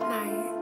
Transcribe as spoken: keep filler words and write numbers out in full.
hết này.